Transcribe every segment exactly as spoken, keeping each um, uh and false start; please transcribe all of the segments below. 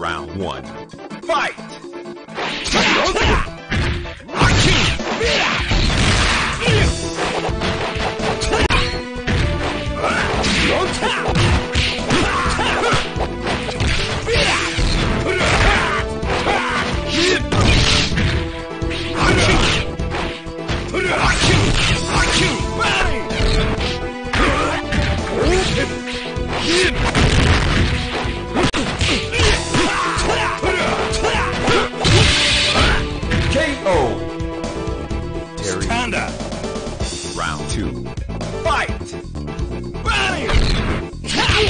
Round one. Fight! Round two. Fight! Body! Body!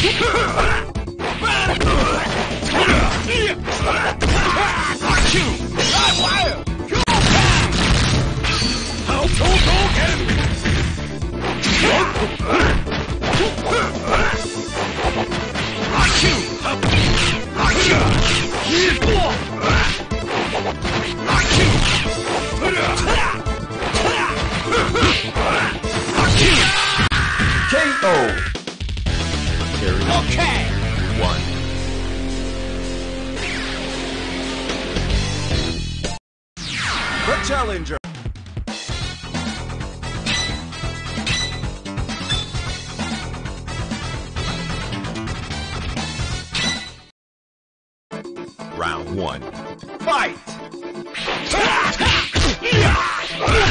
Okay. One. The challenger. Round one. Fight. Round two.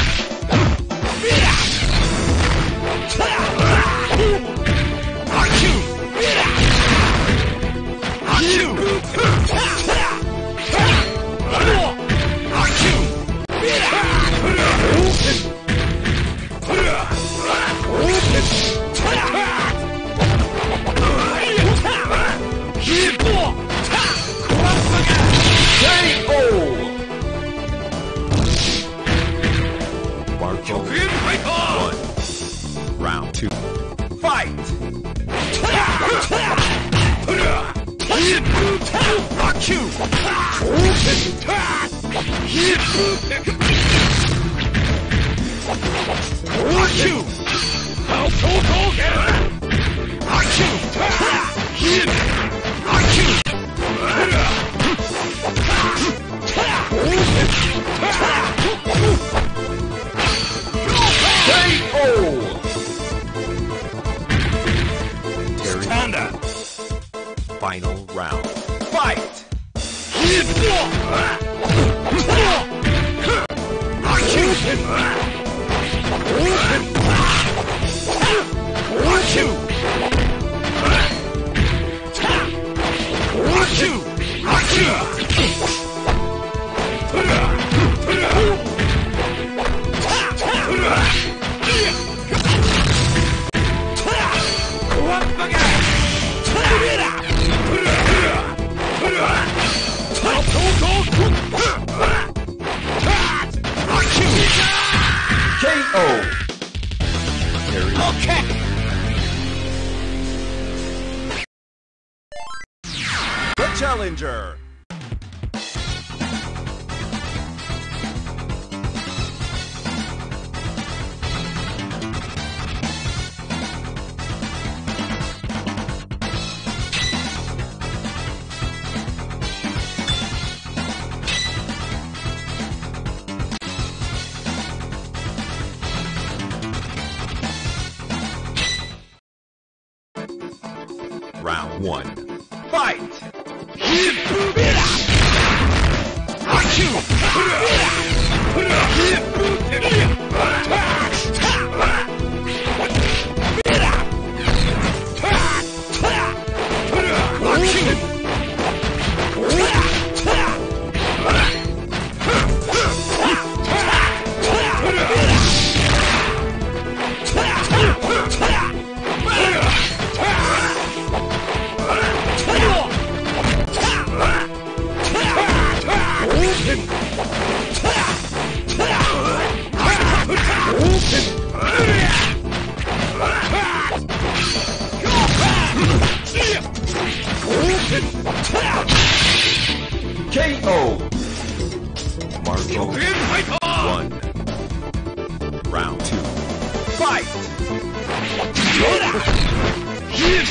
Fight! Final round. Fight! Okay. The challenger. Round one. Fight! K O. Marco. One. Round two. Fight. Yes.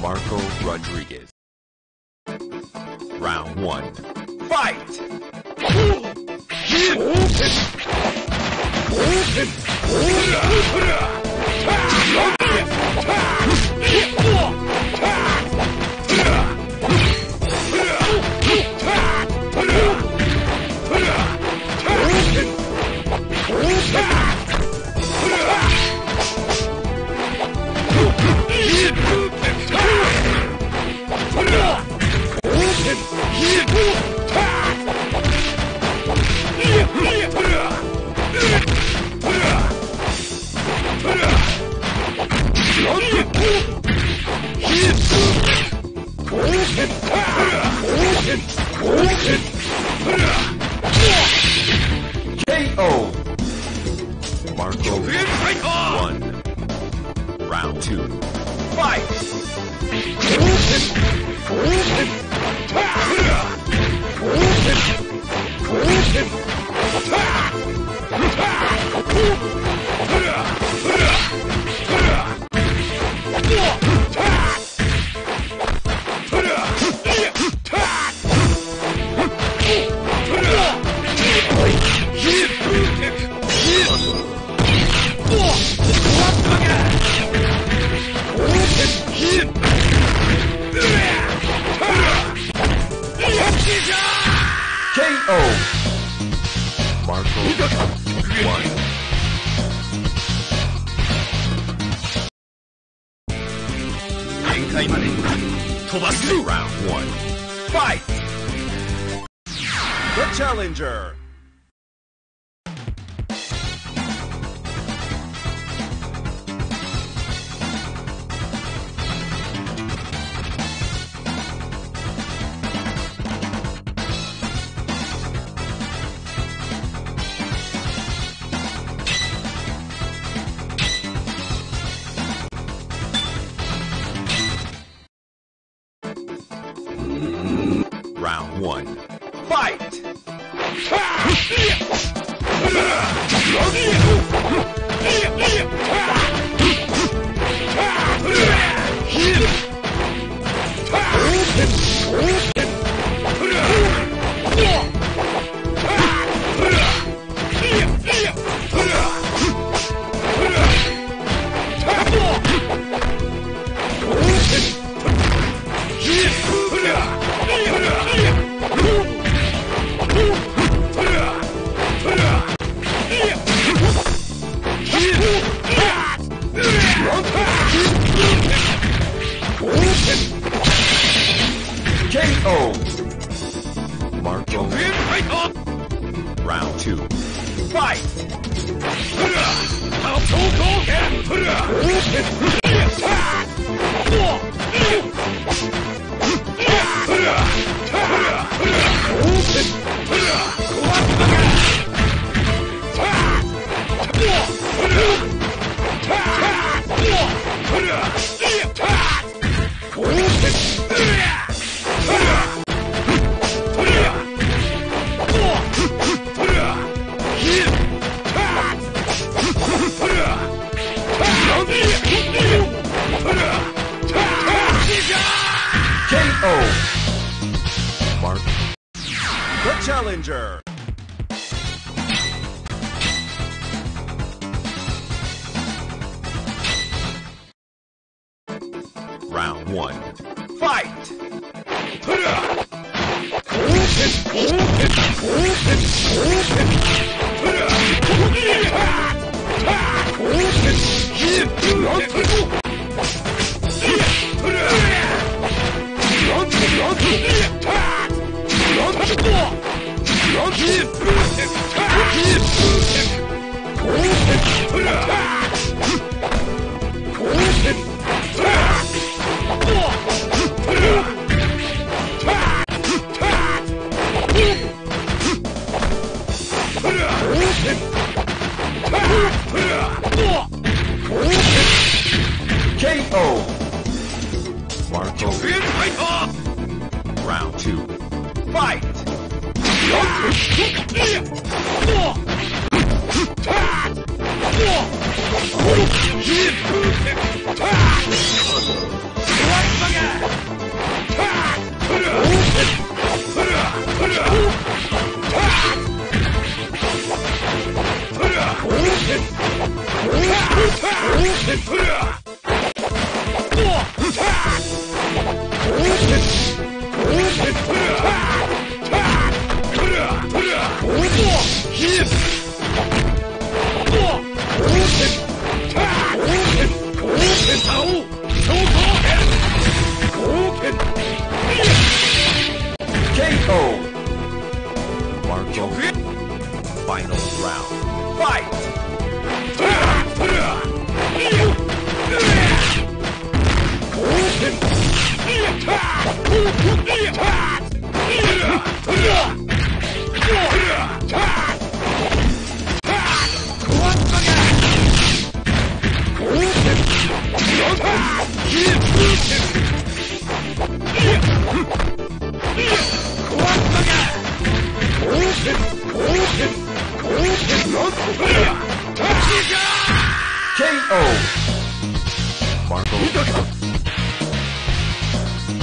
Marco Rodriguez. Round one. Final round. Fight! K O. Marco.